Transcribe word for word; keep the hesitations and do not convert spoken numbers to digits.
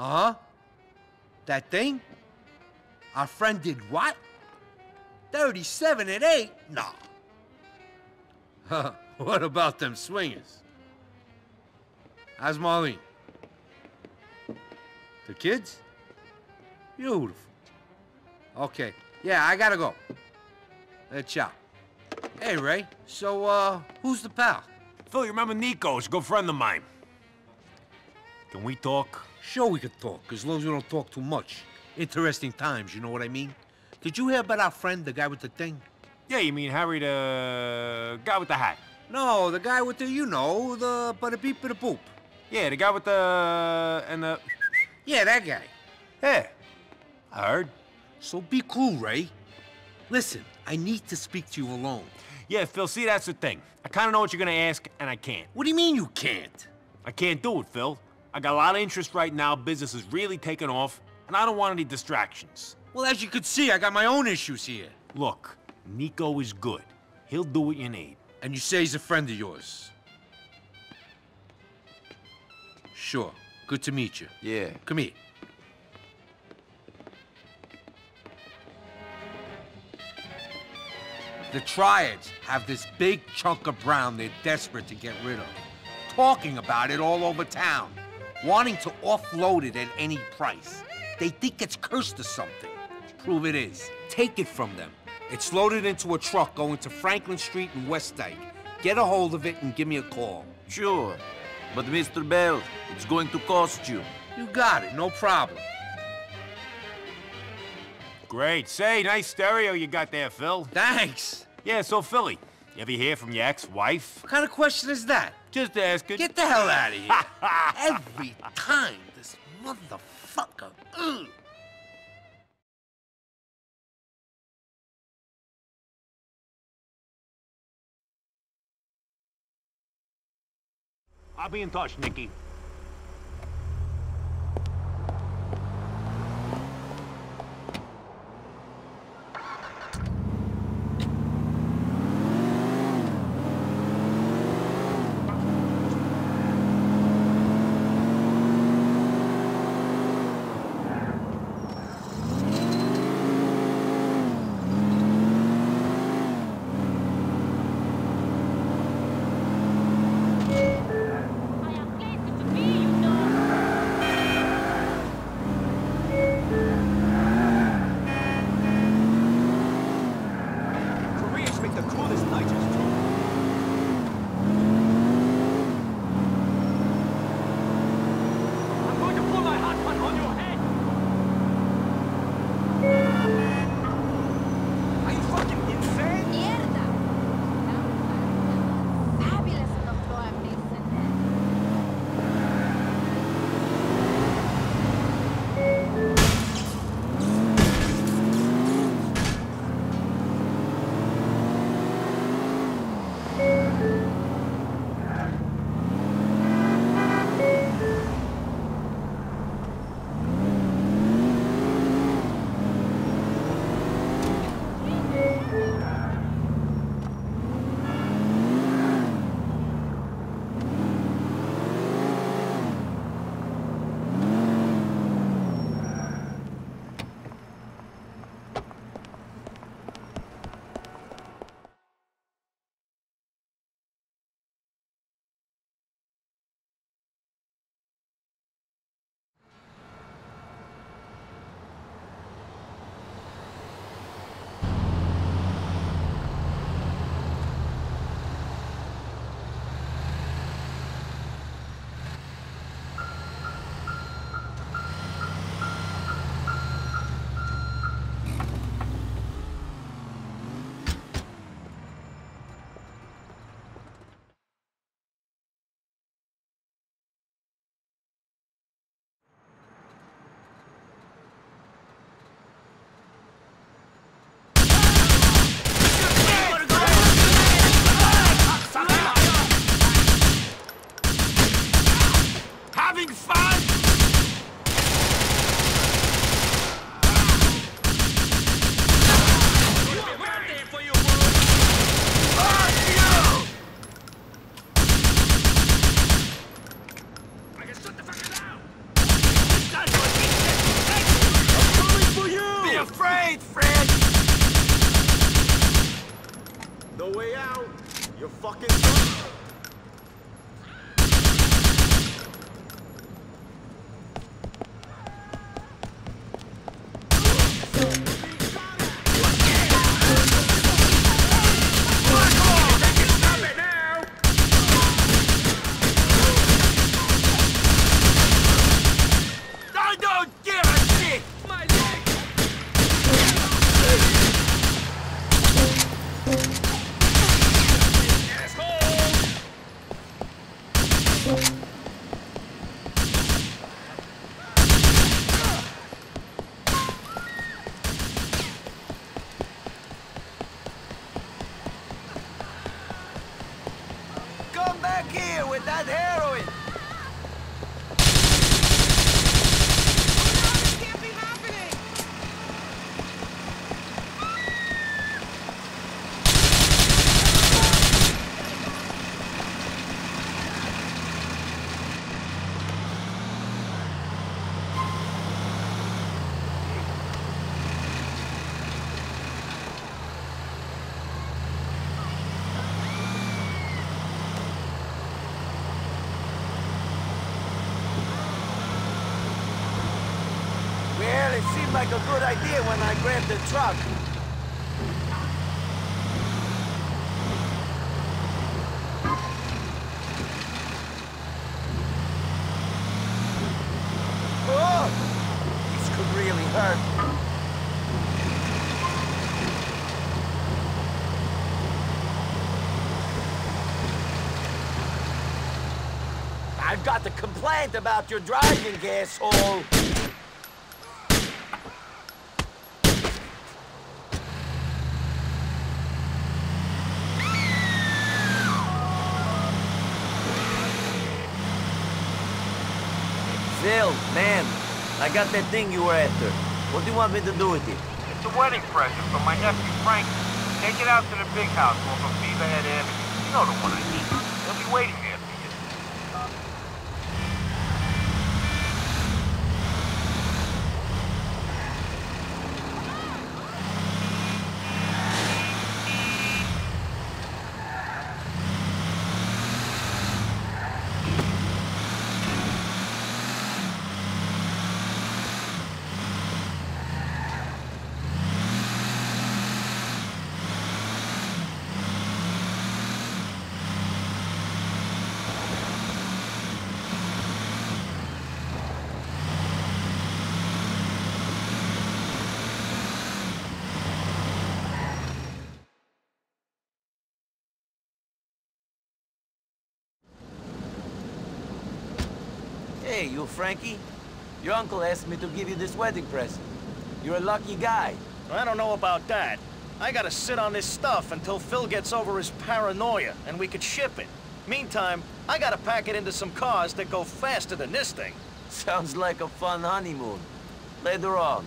Huh? That thing? Our friend did what? thirty-seven and eight? Nah. Huh, what about them swingers? How's Marlene? The kids? Beautiful. Okay, yeah, I gotta go. Let's out. Hey, Ray, so, uh, who's the pal? Phil, you remember Nico? He's a good friend of mine. Can we talk? Sure we could talk, as long as we don't talk too much. Interesting times, you know what I mean? Did you hear about our friend, the guy with the thing? Yeah, you mean Harry, the guy with the hat? No, the guy with the, you know, the ba-da-beep, ba-da-boop. Yeah, the guy with the... and the... Yeah, that guy. Yeah, I heard. So be cool, Ray. Listen, I need to speak to you alone. Yeah, Phil, see, that's the thing. I kind of know what you're going to ask, and I can't. What do you mean you can't? I can't do it, Phil. I got a lot of interest right now, business is really taking off, and I don't want any distractions. Well, as you could see, I got my own issues here. Look, Nico is good. He'll do what you need. And you say he's a friend of yours? Sure. Good to meet you. Yeah. Come here. The Triads have this big chunk of brown they're desperate to get rid of. Talking about it all over town. Wanting to offload it at any price. They think it's cursed or something. Prove it is. Take it from them. It's loaded into a truck going to Franklin Street in West Dyke. Get a hold of it and give me a call. Sure. But, Mister Bell, it's going to cost you. You got it. No problem. Great. Say, nice stereo you got there, Phil. Thanks. Yeah, so, Philly, you ever hear from your ex-wife? What kind of question is that? Just asking. Get the hell out of here. Every time, this motherfucker. Ugh. I'll be in touch, Nicky. fucking shit. Like a good idea when I grabbed the truck. Oh, this could really hurt. I've got a complaint about your driving, asshole. Phil, man, I got that thing you were after. What do you want me to do with it? It's a wedding present from my nephew, Frank. Take it out to the big house off of Beaverhead Avenue. You know the one I mean. They'll be waiting there for you. Hey, you Frankie. Your uncle asked me to give you this wedding present. You're a lucky guy. I don't know about that. I gotta sit on this stuff until Phil gets over his paranoia and we could ship it. Meantime, I gotta pack it into some cars that go faster than this thing. Sounds like a fun honeymoon. Later on.